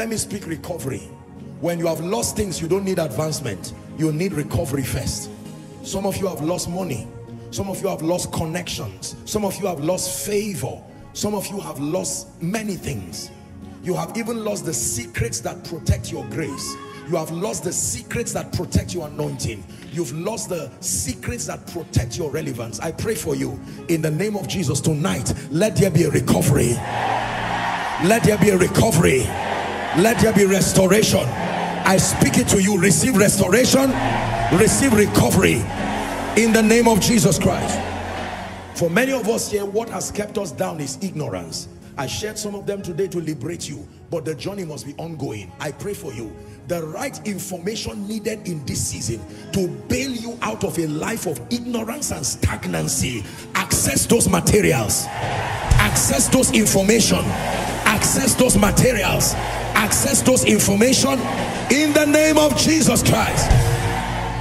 Let me speak recovery. When you have lost things, you don't need advancement. You need recovery first. Some of you have lost money. Some of you have lost connections. Some of you have lost favor. Some of you have lost many things. You have even lost the secrets that protect your grace. You have lost the secrets that protect your anointing. You've lost the secrets that protect your relevance. I pray for you in the name of Jesus tonight. Let there be a recovery. Let there be a recovery. Let there be restoration. I speak it to you. Receive restoration. Receive recovery in the name of Jesus Christ. For many of us here, what has kept us down is ignorance. I shared some of them today to liberate you, but the journey must be ongoing. I pray for you. The right information needed in this season to bail you out of a life of ignorance and stagnancy. Access those materials. Access those information. Access those materials. Access those information in the name of Jesus Christ.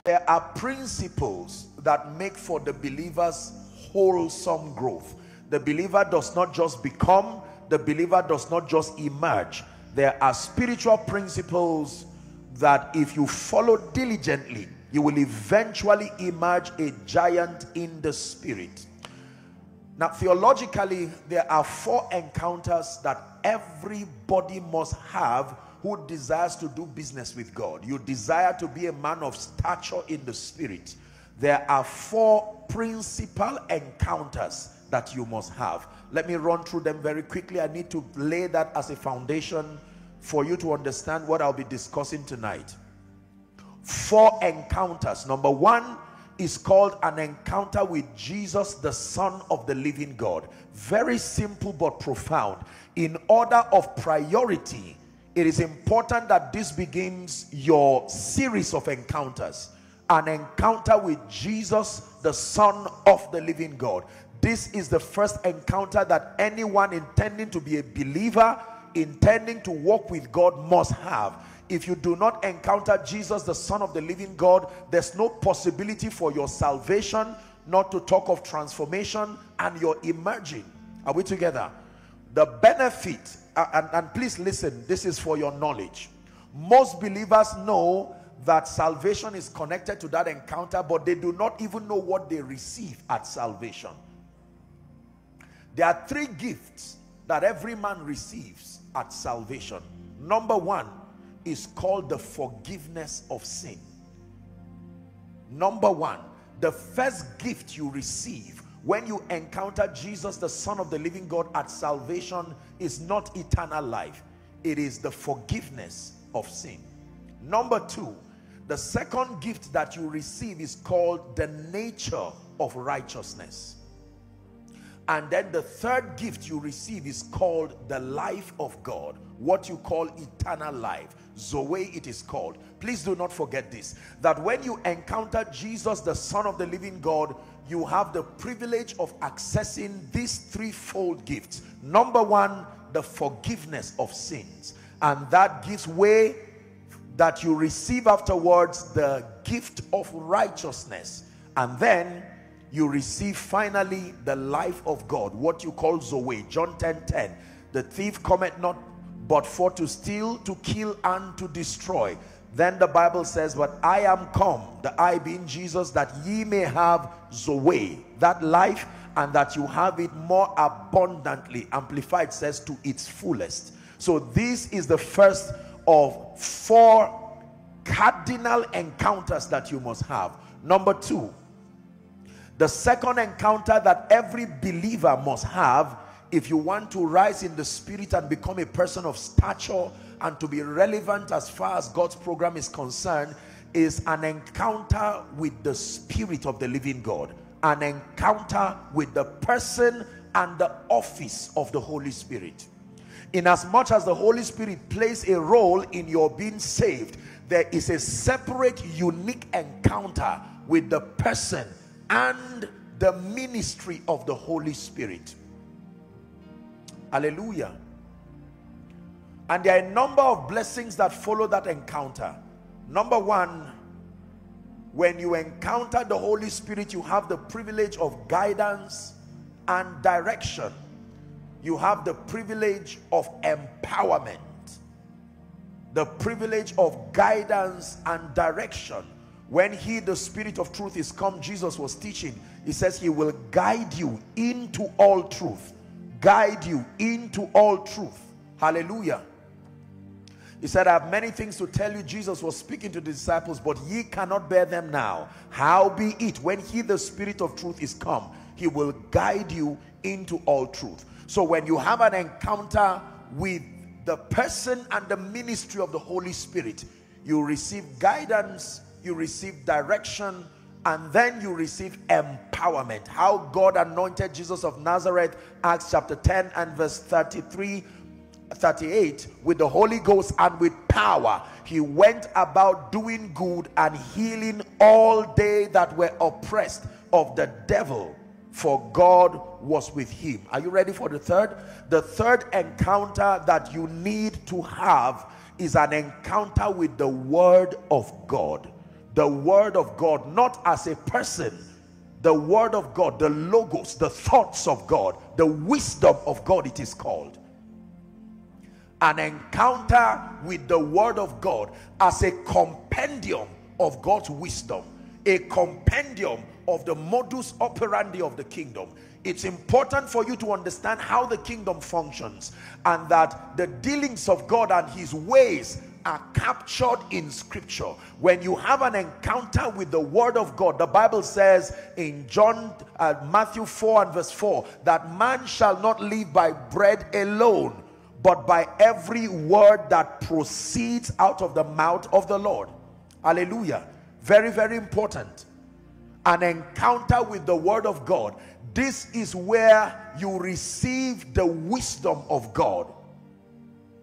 There are principles that make for the believer's wholesome growth. The believer does not just become, the believer does not just emerge. There are spiritual principles that if you follow diligently, you will eventually emerge a giant in the spirit. Now, theologically, there are 4 encounters that everybody must have who desires to do business with God. You desire to be a man of stature in the spirit. There are 4 principal encounters that you must have. Let me run through them very quickly. I need to lay that as a foundation for you to understand what I'll be discussing tonight. 4 encounters. Number 1 is called an encounter with Jesus, the Son of the Living God. Very simple but profound. In order of priority, it is important that this begins your series of encounters. An encounter with Jesus, the Son of the Living God. This is the first encounter that anyone intending to be a believer, intending to walk with God, must have. If you do not encounter Jesus, the Son of the Living God, there's no possibility for your salvation, not to talk of transformation and your emerging. Are we together? The benefit, and please listen, this is for your knowledge. Most believers know that salvation is connected to that encounter, but they do not even know what they receive at salvation. There are 3 gifts that every man receives at salvation. Number 1 is called the forgiveness of sin. Number 1, the first gift you receive when you encounter Jesus, the Son of the Living God, at salvation is not eternal life. It is the forgiveness of sin. Number 2, the second gift that you receive is called the nature of righteousness. And then the third gift you receive is called the life of God, what you call eternal life. Zoe it is called. Please do not forget this, that when you encounter Jesus, the Son of the Living God, you have the privilege of accessing these threefold gifts. Number 1, the forgiveness of sins. And that gives way that you receive afterwards the gift of righteousness. And then you receive finally the life of God, what you call Zoe. John 10:10. The thief cometh not but for to steal, to kill, and to destroy. Then the Bible says, but I am come, the I being Jesus, that ye may have Zoe, that life, and that you have it more abundantly. Amplified says, to its fullest. So this is the first of 4 cardinal encounters that you must have. Number 2, the second encounter that every believer must have if you want to rise in the spirit and become a person of stature and to be relevant as far as God's program is concerned is an encounter with the Spirit of the Living God. An encounter with the person and the office of the Holy Spirit. In as much as the Holy Spirit plays a role in your being saved, there is a separate, unique encounter with the person and the ministry of the Holy Spirit. Hallelujah. And there are a number of blessings that follow that encounter. Number 1, when you encounter the Holy Spirit, you have the privilege of guidance and direction. You have the privilege of empowerment. the privilege of guidance and direction. When he, the Spirit of truth, is come, Jesus was teaching, he says he will guide you into all truth. Guide you into all truth. Hallelujah. He said, I have many things to tell you. Jesus was speaking to the disciples, but ye cannot bear them now. How be it? When he, the Spirit of truth, is come, he will guide you into all truth. So when you have an encounter with the person and the ministry of the Holy Spirit, you receive guidance, you receive direction, and then you receive empowerment. How God anointed Jesus of Nazareth, Acts chapter 10 and verse 38, with the Holy Ghost and with power, he went about doing good and healing all they that were oppressed of the devil, for God was with him. Are you ready for the third? The third encounter that you need to have is an encounter with the Word of God. The Word of God, not as a person. The Word of God, the Logos, the thoughts of God, the wisdom of God, it is called. An encounter with the Word of God as a compendium of God's wisdom, a compendium of the modus operandi of the kingdom. It's important for you to understand how the kingdom functions, and that the dealings of God and his ways are captured in scripture. When you have an encounter with the Word of God, the Bible says in Matthew 4 and verse 4 that man shall not live by bread alone, but by every word that proceeds out of the mouth of the Lord. Hallelujah. Very, very important. An encounter with the Word of God. This is where you receive the wisdom of God.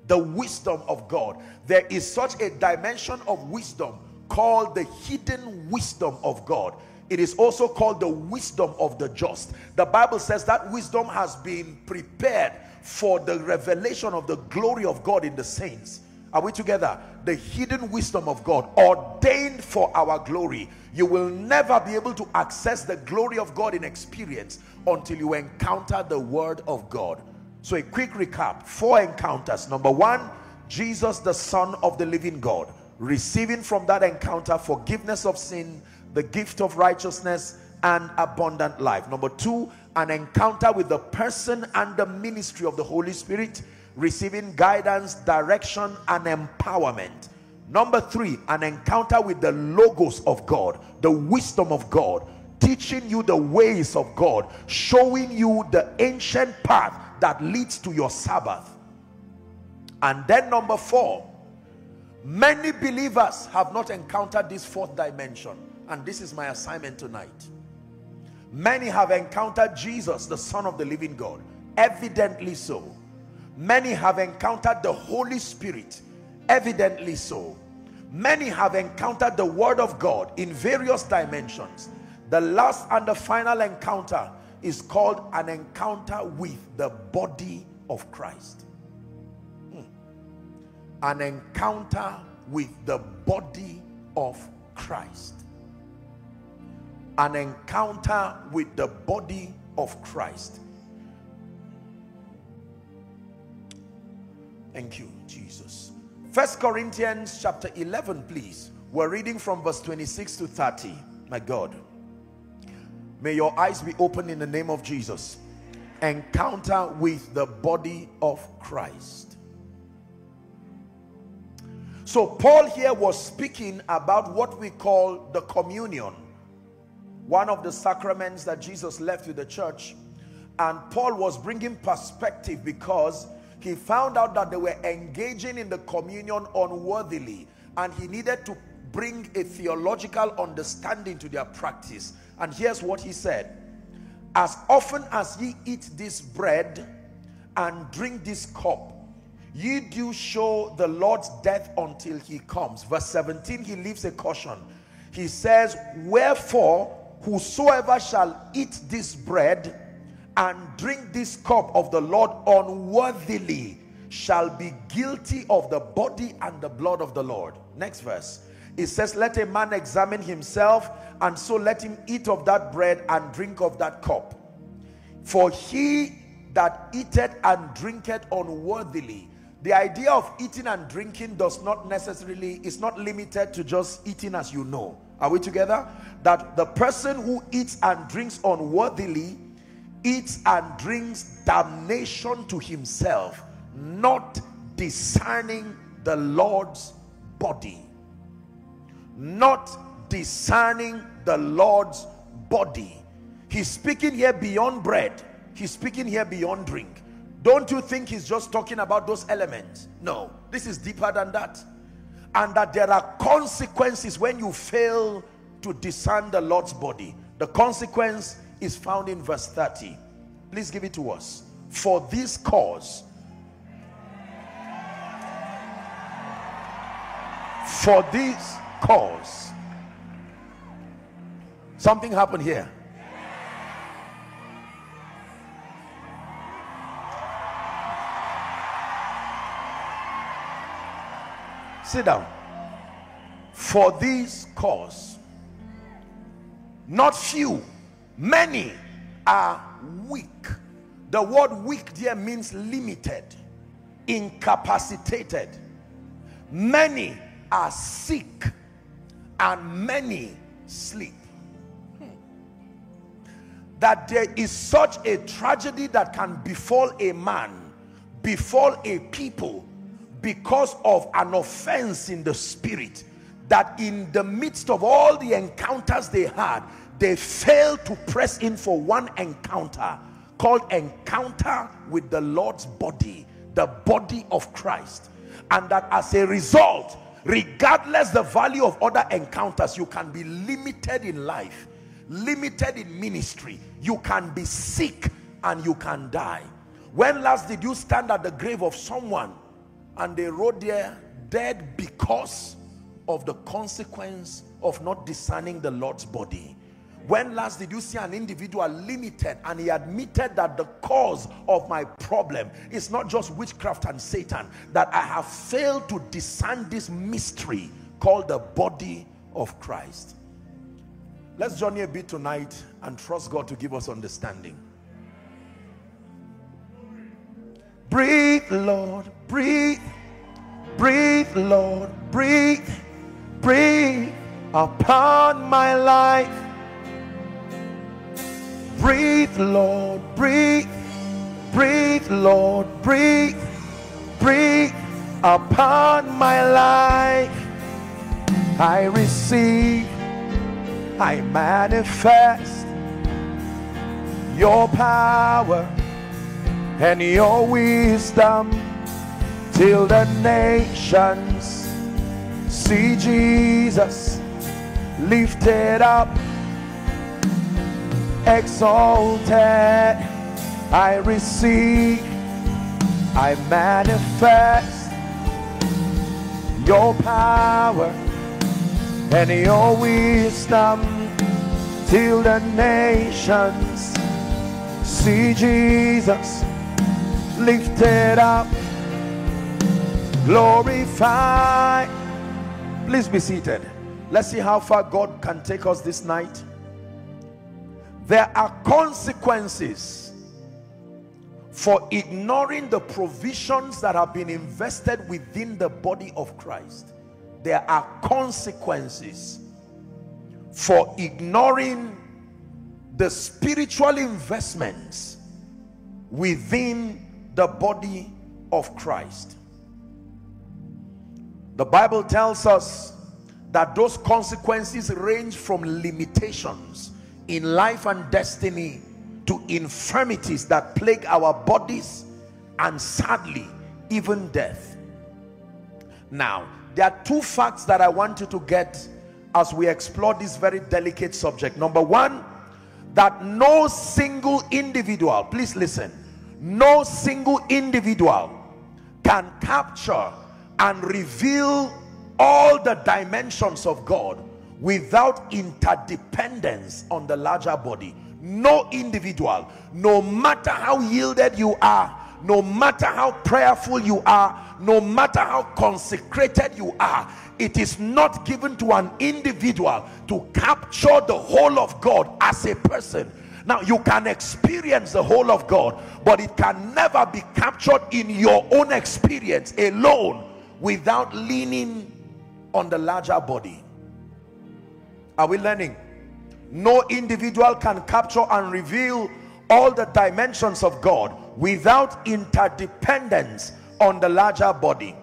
The wisdom of God. There is such a dimension of wisdom called the hidden wisdom of God. It is also called the wisdom of the just. The Bible says that wisdom has been prepared for the revelation of the glory of God in the saints. Are we together? The hidden wisdom of God, ordained for our glory. You will never be able to access the glory of God in experience until you encounter the Word of God. So a quick recap. Four encounters. Number one, Jesus the Son of the living God. Receiving from that encounter forgiveness of sin, the gift of righteousness, and abundant life. Number two, an encounter with the person and the ministry of the Holy Spirit, receiving guidance, direction, and empowerment. Number three, an encounter with the Logos of God, the wisdom of God, teaching you the ways of God, showing you the ancient path that leads to your Sabbath. And then number four, many believers have not encountered this fourth dimension, and this is my assignment tonight. Many have encountered Jesus, the Son of the living God, evidently so. Many have encountered the Holy Spirit, evidently so. Many have encountered the Word of God in various dimensions. The last and the final encounter is called an encounter with the body of Christ. An encounter with the body of Christ. An encounter with the body of Christ. Thank you, Jesus. 1 Corinthians chapter 11, please. We're reading from verse 26 to 30. My God. May your eyes be opened in the name of Jesus. Encounter with the body of Christ. So Paul here was speaking about what we call the communion, one of the sacraments that Jesus left with the church. And Paul was bringing perspective because he found out that they were engaging in the communion unworthily, and he needed to bring a theological understanding to their practice. And here's what he said: as often as ye eat this bread and drink this cup, ye do show the Lord's death until he comes. Verse 17, he leaves a caution. He says, wherefore whosoever shall eat this bread and drink this cup of the Lord unworthily shall be guilty of the body and the blood of the Lord. Next verse. It says, let a man examine himself, and so let him eat of that bread and drink of that cup. For he that eateth and drinketh unworthily, The idea of eating and drinking does not necessarily, it's not limited to just eating as you know. Are we together? That the person who eats and drinks unworthily eats and drinks damnation to himself, not discerning the Lord's body. Not discerning the Lord's body. He's speaking here beyond bread. He's speaking here beyond drink. Don't you think he's just talking about those elements? No, this is deeper than that. And that there are consequences when you fail to discern the Lord's body. The consequence is found in verse 30. Please give it to us. For this cause, for this cause, something happened here. Sit down. For this cause, not few, many are weak. The word weak there means limited, incapacitated. Many are sick and many sleep. That there is such a tragedy that can befall a man, befall a people, because of an offense in the spirit, that in the midst of all the encounters they had, they failed to press in for one encounter called encounter with the Lord's body, the body of Christ. And that as a result, regardless the value of other encounters, you can be limited in life, limited in ministry. You can be sick and you can die. When last did you stand at the grave of someone and they wrote there, dead because of the consequence of not discerning the Lord's body? When last did you see an individual limited and he admitted that the cause of my problem is not just witchcraft and Satan, that I have failed to discern this mystery called the body of Christ? Let's journey a bit tonight and trust God to give us understanding. Breathe, Lord, breathe. Breathe, Lord, breathe. Breathe upon my life. Breathe, Lord, breathe. Breathe, Lord, breathe. Breathe upon my life. I receive, I manifest your power and your wisdom till the nations see Jesus lifted up, exalted. I receive, I manifest your power and your wisdom till the nations see Jesus lifted up, glorified. Please be seated. Let's see how far God can take us this night. There are consequences for ignoring the provisions that have been invested within the body of Christ. There are consequences for ignoring the spiritual investments within the body of Christ. The Bible tells us that those consequences range from limitations in life and destiny to infirmities that plague our bodies and sadly even death. Now, there are two facts that I want you to get as we explore this very delicate subject. Number one, that no single individual, please listen, no single individual can capture and reveal all the dimensions of God without interdependence on the larger body. No individual, no matter how yielded you are, no matter how prayerful you are, no matter how consecrated you are, it is not given to an individual to capture the whole of God as a person. Now you can experience the whole of God, but it can never be captured in your own experience alone without leaning on the larger body. Are we learning? No individual can capture and reveal all the dimensions of God without interdependence on the larger body.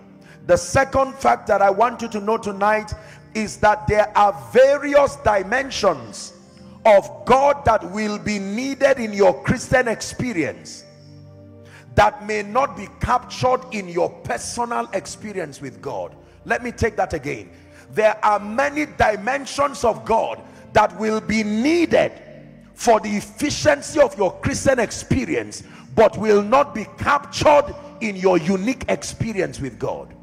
The second fact that I want you to know tonight is that there are various dimensions of God that will be needed in your Christian experience that may not be captured in your personal experience with God. Let me take that again. There are many dimensions of God that will be needed for the efficiency of your Christian experience, but will not be captured in your unique experience with God.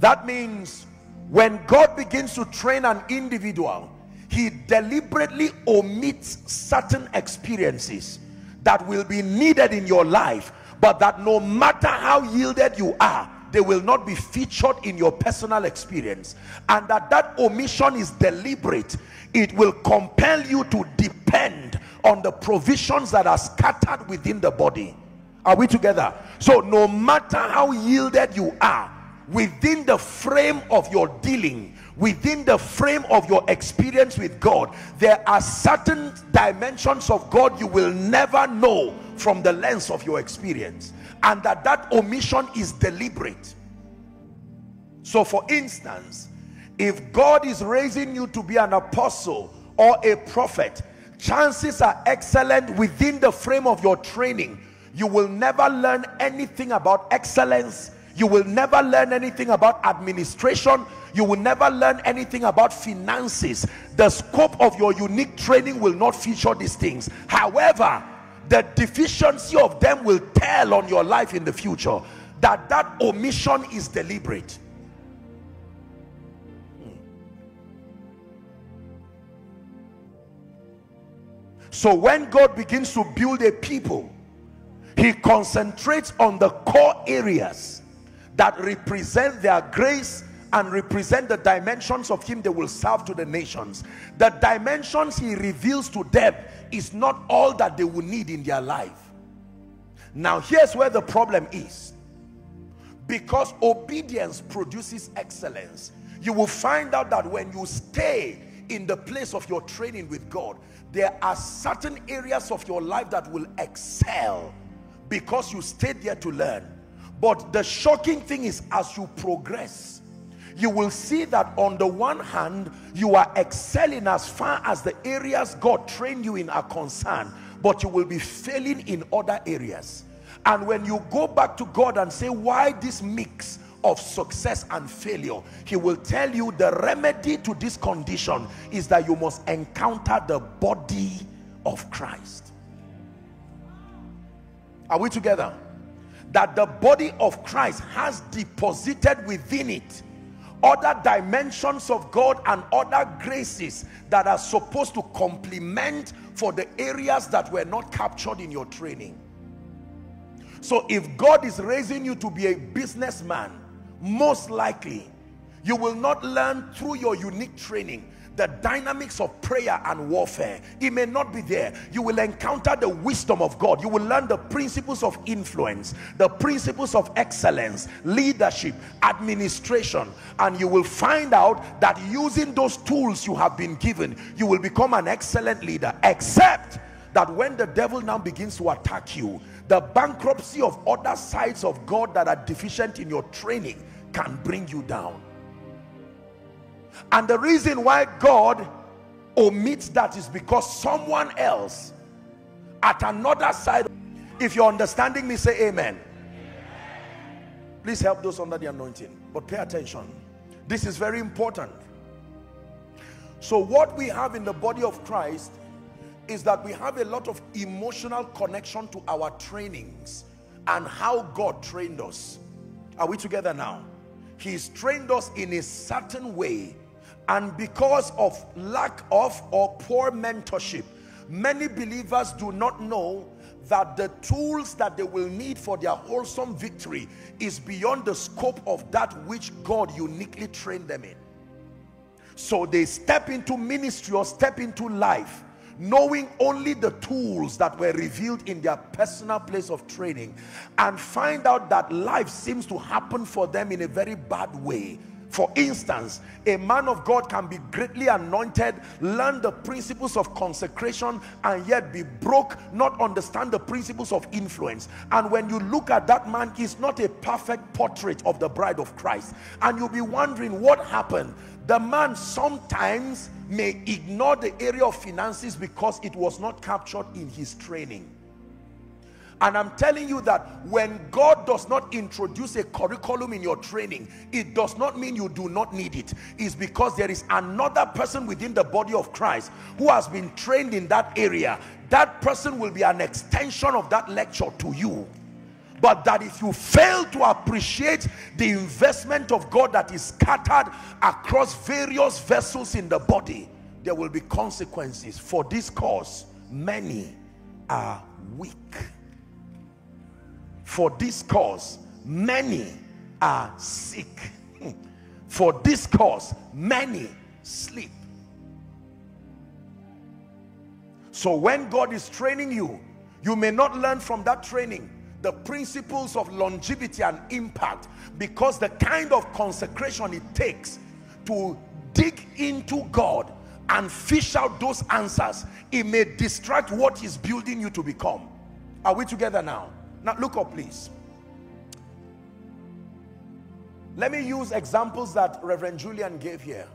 That means when God begins to train an individual, he deliberately omits certain experiences that will be needed in your life, but that no matter how yielded you are, they will not be featured in your personal experience. And that omission is deliberate. It will compel you to depend on the provisions that are scattered within the body. Are we together? So no matter how yielded you are, within the frame of your dealing, within the frame of your experience with God, there are certain dimensions of God you will never know from the lens of your experience, and that omission is deliberate. So for instance, if God is raising you to be an apostle or a prophet, chances are excellent within the frame of your training, you will never learn anything about excellence. You will never learn anything about administration. You will never learn anything about finances. The scope of your unique training will not feature these things. However, the deficiency of them will tell on your life in the future. That omission is deliberate. So when God begins to build a people, he concentrates on the core areas that represent their grace and represent the dimensions of him they will serve to the nations. The dimensions he reveals to them is not all that they will need in their life. Now here's where the problem is. Because obedience produces excellence, you will find out that when you stay in the place of your training with God, there are certain areas of your life that will excel because you stayed there to learn. But the shocking thing is, as you progress, you will see that on the one hand, you are excelling as far as the areas God trained you in are concerned, but you will be failing in other areas. And when you go back to God and say, why this mix of success and failure, he will tell you the remedy to this condition is that you must encounter the body of Christ. Are we together? That the body of Christ has deposited within it other dimensions of God and other graces that are supposed to complement for the areas that were not captured in your training. So if God is raising you to be a businessman, most likely you will not learn through your unique training the dynamics of prayer and warfare. It may not be there. You will encounter the wisdom of God. You will learn the principles of influence, the principles of excellence, leadership, administration, and you will find out that using those tools you have been given, you will become an excellent leader. Except that when the devil now begins to attack you, the bankruptcy of other sides of God that are deficient in your training can bring you down. And the reason why God omits that is because someone else at another side. If you're understanding me, say amen. Please help those under the anointing, but pay attention. This is very important. So what we have in the body of Christ is that we have a lot of emotional connection to our trainings and how God trained us. Are we together now? He's trained us in a certain way, and because of lack of or poor mentorship, many believers do not know that the tools that they will need for their wholesome victory is beyond the scope of that which God uniquely trained them in. So they step into ministry or step into life knowing only the tools that were revealed in their personal place of training, and find out that life seems to happen for them in a very bad way. For instance, a man of God can be greatly anointed, learn the principles of consecration, and yet be broke, not understand the principles of influence. And when you look at that man, he's not a perfect portrait of the bride of Christ. And you'll be wondering what happened. The man sometimes may ignore the area of finances because it was not captured in his training. And I'm telling you that when God does not introduce a curriculum in your training, it does not mean you do not need it. It's because there is another person within the body of Christ who has been trained in that area. That person will be an extension of that lecture to you. But that if you fail to appreciate the investment of God that is scattered across various vessels in the body, there will be consequences. For this cause, many are weak. For this cause, many are sick. For this cause, many sleep. So when God is training you, you may not learn from that training the principles of longevity and impact, because the kind of consecration it takes to dig into God and fish out those answers, it may distract what He's building you to become. Are we together now? Now look up, please. Let me use examples that Reverend Julian gave here.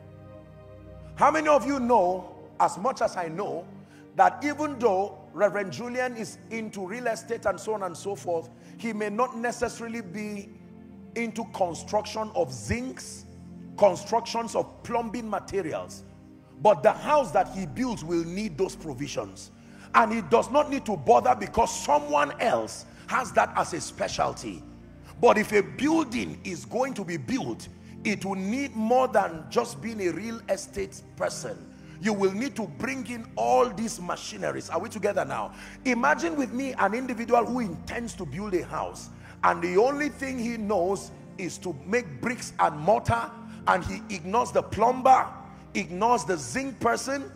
How many of you know, as much as I know, that even though Reverend Julian is into real estate and so on and so forth, he may not necessarily be into construction of zincs, constructions of plumbing materials, but the house that he builds will need those provisions. And he does not need to bother because someone else has that as a specialty. But if a building is going to be built, it will need more than just being a real estate person. You will need to bring in all these machineries. Are we together now? Imagine with me an individual who intends to build a house, and the only thing he knows is to make bricks and mortar, and he ignores the plumber, ignores the zinc person,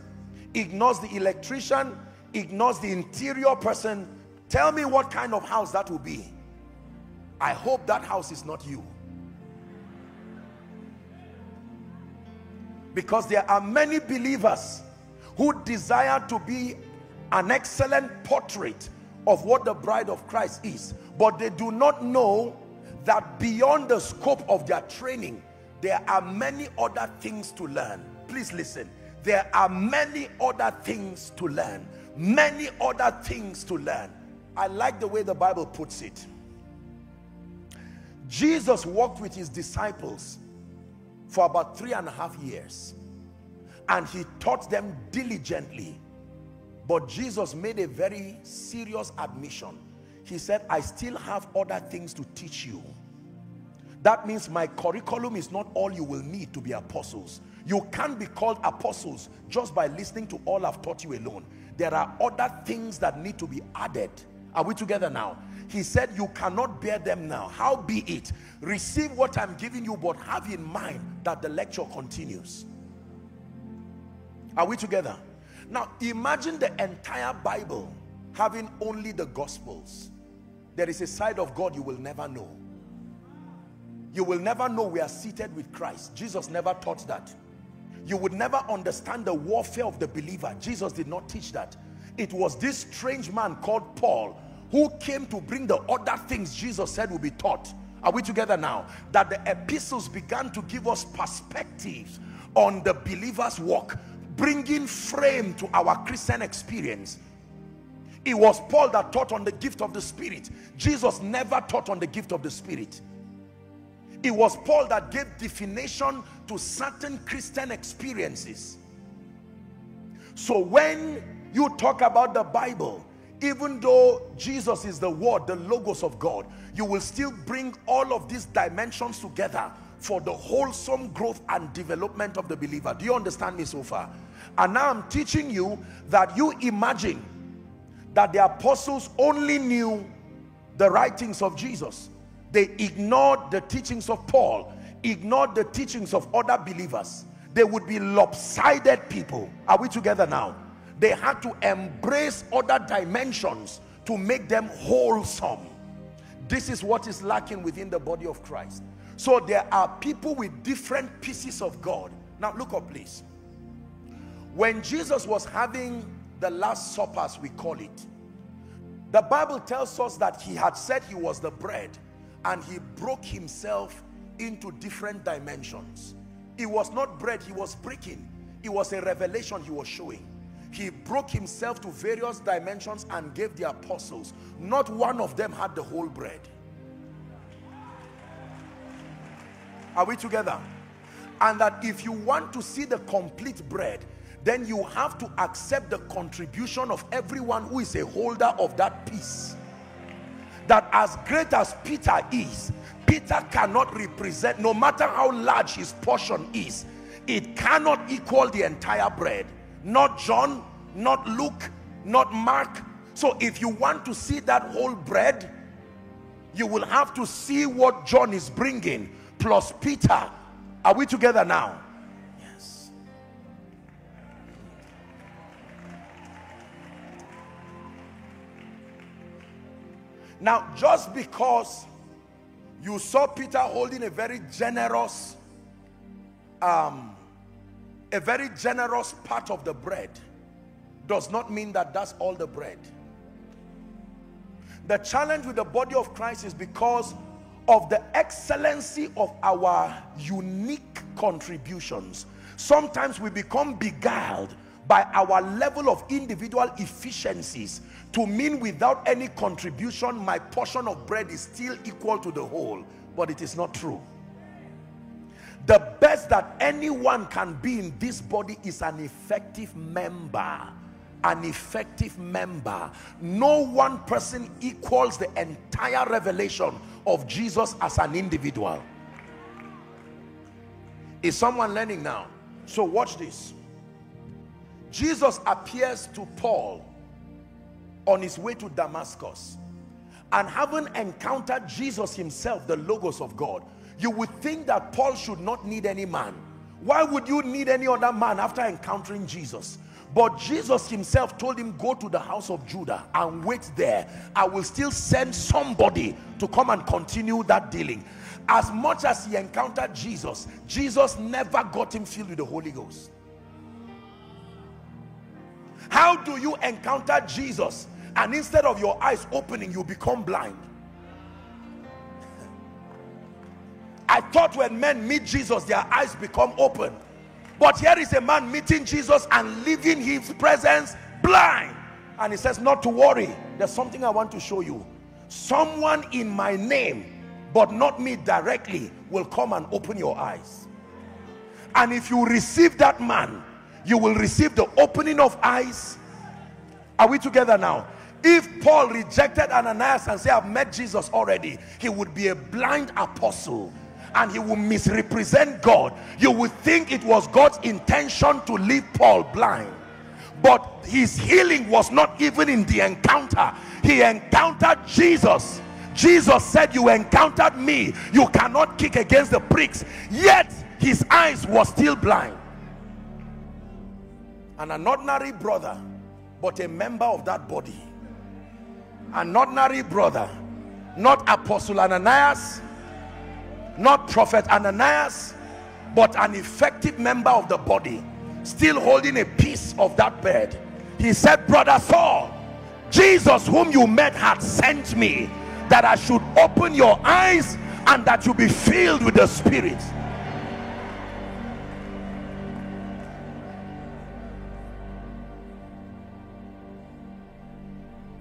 ignores the electrician, ignores the interior person. Tell me what kind of house that will be. I hope that house is not you. Because there are many believers who desire to be an excellent portrait of what the bride of Christ is, but they do not know that beyond the scope of their training, there are many other things to learn. Please listen. There are many other things to learn. Many other things to learn. I like the way the Bible puts it. Jesus walked with his disciples for about 3.5 years, and he taught them diligently. But Jesus made a very serious admission. He said, I still have other things to teach you. That means my curriculum is not all you will need to be apostles. You can't be called apostles just by listening to all I've taught you alone. There are other things that need to be added. Are we together now? He said, you cannot bear them now. How be it? Receive what I'm giving you, but have in mind that the lecture continues. Are we together? Now, imagine the entire Bible having only the Gospels. There is a side of God you will never know. You will never know we are seated with Christ. Jesus never taught that. You would never understand the warfare of the believer. Jesus did not teach that. It was this strange man called Paul who came to bring the other things Jesus said will be taught. Are we together now? That the epistles began to give us perspectives on the believer's walk, bringing frame to our Christian experience. It was Paul that taught on the gift of the Spirit. Jesus never taught on the gift of the Spirit. It was Paul that gave definition to certain Christian experiences. So when you talk about the Bible, even though Jesus is the Word, the Logos of God, you will still bring all of these dimensions together for the wholesome growth and development of the believer. Do you understand me so far? And now I'm teaching you that you imagine that the apostles only knew the writings of Jesus. They ignored the teachings of Paul, ignored the teachings of other believers. they would be lopsided people. Are we together now? They had to embrace other dimensions to make them wholesome. This is what is lacking within the body of Christ. So there are people with different pieces of God. Now look up, please. When Jesus was having the Last Supper, as we call it, the Bible tells us that he had said he was the bread, and he broke himself into different dimensions. It was not bread he was breaking, it was a revelation he was showing. He broke himself to various dimensions and gave the apostles. Not one of them had the whole bread. Are we together? And that if you want to see the complete bread, then you have to accept the contribution of everyone who is a holder of that piece. That as great as Peter is, Peter cannot represent, no matter how large his portion is, it cannot equal the entire bread. Not John, not Luke, not Mark. So if you want to see that whole bread, you will have to see what John is bringing plus Peter. Are we together now? Yes. Now, just because you saw Peter holding a very generous part of the bread does not mean that that's all the bread. The challenge with the body of Christ is because of the excellency of our unique contributions. Sometimes we become beguiled by our level of individual efficiencies to mean without any contribution, my portion of bread is still equal to the whole, but it is not true. The best that anyone can be in this body is an effective member. An effective member. No one person equals the entire revelation of Jesus as an individual. Is someone learning now? So watch this. Jesus appears to Paul on his way to Damascus, and having encountered Jesus himself, the Logos of God, you would think that Paul should not need any man. Why would you need any other man after encountering Jesus? But Jesus himself told him, go to the house of Judah and wait there. I will still send somebody to come and continue that dealing. As much as he encountered Jesus, Jesus never got him filled with the Holy Ghost. How do you encounter Jesus and instead of your eyes opening, you become blind? I thought when men meet Jesus, their eyes become open. But here is a man meeting Jesus and leaving his presence blind. And he says, not to worry. There's something I want to show you. Someone in my name, but not me directly, will come and open your eyes. And if you receive that man, you will receive the opening of eyes. Are we together now? If Paul rejected Ananias and said, I've met Jesus already, he would be a blind apostle. And he will misrepresent God. You would think it was God's intention to leave Paul blind. But his healing was not even in the encounter. He encountered Jesus. Jesus said, you encountered me. You cannot kick against the pricks. Yet his eyes were still blind. And an ordinary brother, but a member of that body. An ordinary brother, not Apostle Ananias, not Prophet Ananias, but an effective member of the body, still holding a piece of that bread. He said, Brother Saul, Jesus whom you met had sent me, that I should open your eyes and that you be filled with the Spirit.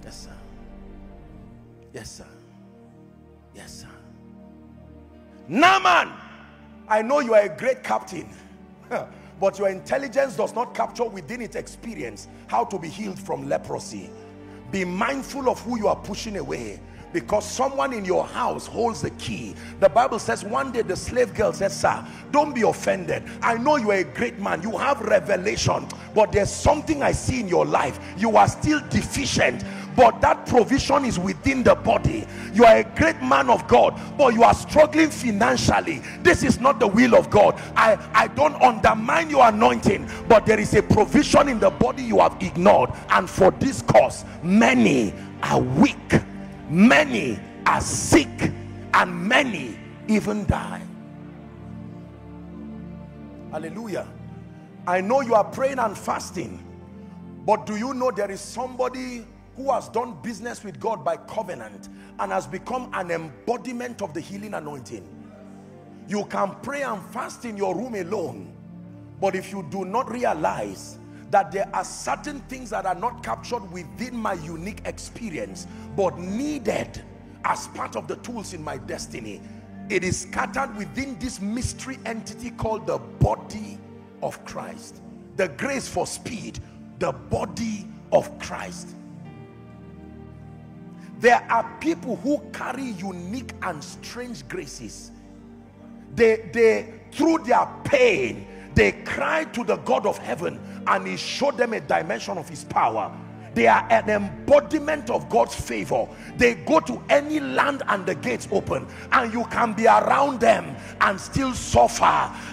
Yes, sir. Yes, sir. Yes, sir. Naaman, I know you are a great captain, but your intelligence does not capture within its experience how to be healed from leprosy. Be mindful of who you are pushing away, because someone in your house holds the key. The Bible says one day the slave girl says, sir, don't be offended. I know you are a great man. You have revelation, but there's something I see in your life. You are still deficient. but that provision is within the body. You are a great man of God, but you are struggling financially. This is not the will of God. I don't undermine your anointing, but there is a provision in the body you have ignored, and for this cause many are weak, many are sick, and many even die. Hallelujah. I know you are praying and fasting, but do you know there is somebody who has done business with God by covenant and has become an embodiment of the healing anointing? You can pray and fast in your room alone, but if you do not realize that there are certain things that are not captured within my unique experience but needed as part of the tools in my destiny, it is scattered within this mystery entity called the body of Christ. The grace for speed, the body of Christ. There are people who carry unique and strange graces. They through their pain, they cry to the God of heaven and he showed them a dimension of his power. They are an embodiment of God's favor. They go to any land and the gates open, and you can be around them and still suffer,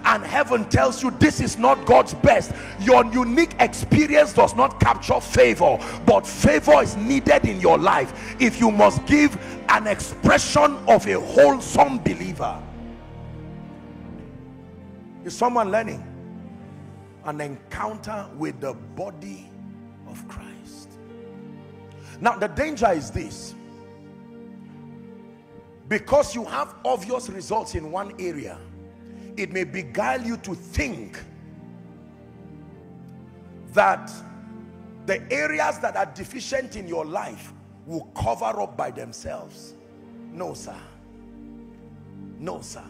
and heaven tells you this is not God's best. Your unique experience does not capture favor, but favor is needed in your life if you must give an expression of a wholesome believer. Is someone learning? An encounter with the body of Christ. Now the danger is this: because you have obvious results in one area, it may beguile you to think that the areas that are deficient in your life will cover up by themselves. No, sir. No, sir.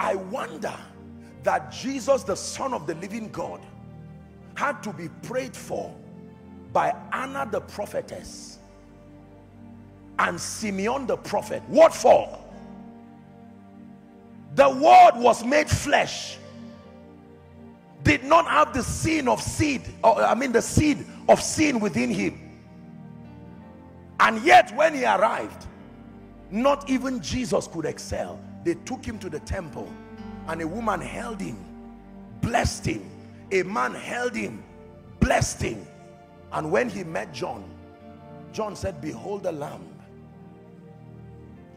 I wonder that Jesus, the Son of the living God, had to be prayed for by Anna the prophetess and Simeon the prophet. What for? The word was made flesh, did not have the sin of seed, the seed of sin within him. And yet when he arrived, not even Jesus could excel. They took him to the temple and a woman held him, blessed him. A man held him, blessed him. And when he met John, John said, "Behold the Lamb."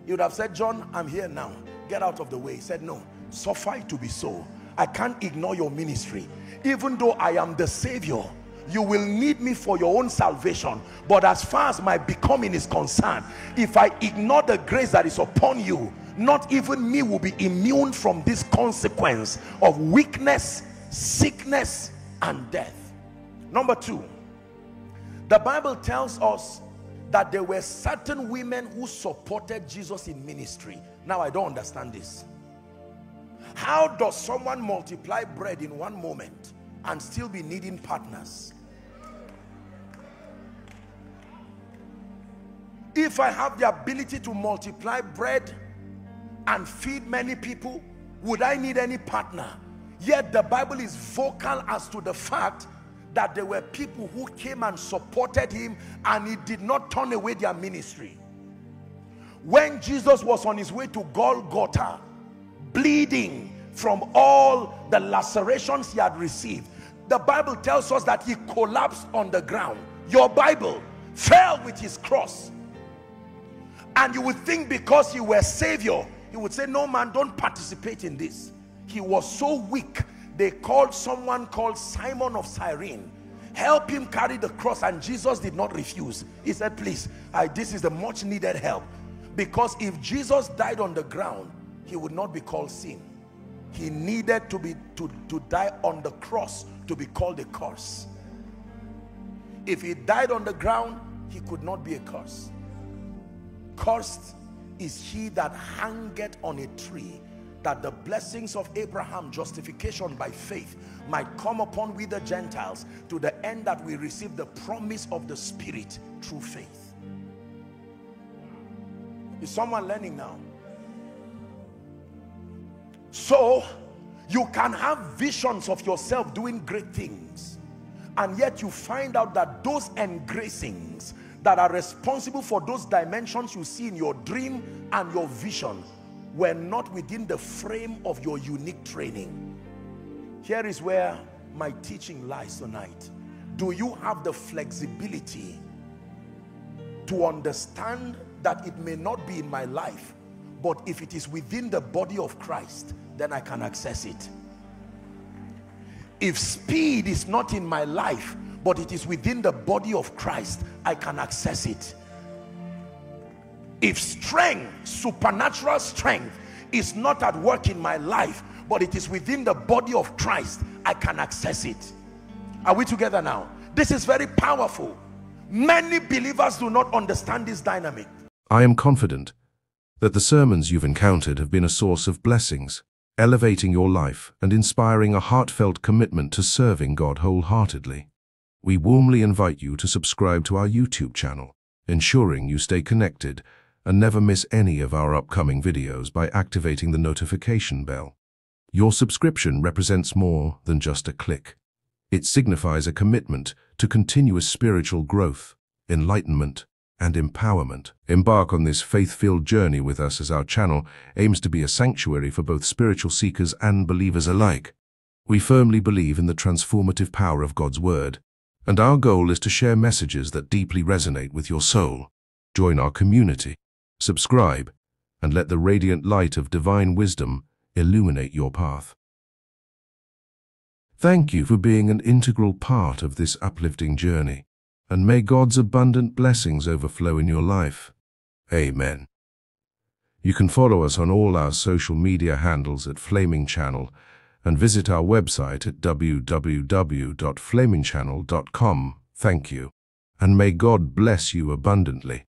He would have said, "John, I'm here now. Get out of the way." He said, "No, suffer it to be so. I can't ignore your ministry. Even though I am the Savior, you will need me for your own salvation. But as far as my becoming is concerned, if I ignore the grace that is upon you, not even me will be immune from this consequence of weakness, sickness, and death." Number two, the Bible tells us that there were certain women who supported Jesus in ministry. Now I don't understand this. How does someone multiply bread in one moment and still be needing partners? If I have the ability to multiply bread and feed many people, would I need any partner? Yet the Bible is vocal as to the fact that there were people who came and supported him, and he did not turn away their ministry. When Jesus was on his way to Golgotha, bleeding from all the lacerations he had received, the Bible tells us that he collapsed on the ground. Your Bible, fell with his cross. And you would think because he was Savior, he would say, "No man, don't participate in this." He was so weak, they called someone called Simon of Cyrene, help him carry the cross, and Jesus did not refuse. He said, "Please, this is the much needed help." Because if Jesus died on the ground, he would not be called sin. He needed to die on the cross to be called a curse. If he died on the ground, he could not be a curse. Cursed is he that hangeth on a tree, that the blessings of Abraham, justification by faith, might come upon we the Gentiles, to the end that we receive the promise of the Spirit through faith. Is someone learning now? So you can have visions of yourself doing great things And yet you find out that those engracings that are responsible for those dimensions you see in your dream and your vision were not within the frame of your unique training. Here is where my teaching lies tonight. Do you have the flexibility to understand that it may not be in my life, but if it is within the body of Christ, then I can access it? If speed is not in my life, but it is within the body of Christ, I can access it. If strength, supernatural strength, is not at work in my life, but it is within the body of Christ, I can access it. Are we together now? This is very powerful. Many believers do not understand this dynamic. I am confident that the sermons you've encountered have been a source of blessings, elevating your life and inspiring a heartfelt commitment to serving God wholeheartedly. We warmly invite you to subscribe to our YouTube channel, ensuring you stay connected and never miss any of our upcoming videos by activating the notification bell. Your subscription represents more than just a click. It signifies a commitment to continuous spiritual growth, enlightenment, and empowerment. Embark on this faith-filled journey with us as our channel aims to be a sanctuary for both spiritual seekers and believers alike. We firmly believe in the transformative power of God's Word, and our goal is to share messages that deeply resonate with your soul. Join our community, subscribe, and let the radiant light of divine wisdom illuminate your path. Thank you for being an integral part of this uplifting journey, and may God's abundant blessings overflow in your life. Amen. You can follow us on all our social media handles at Flaming Channel and visit our website at www.flamingchannel.com. Thank you, and may God bless you abundantly.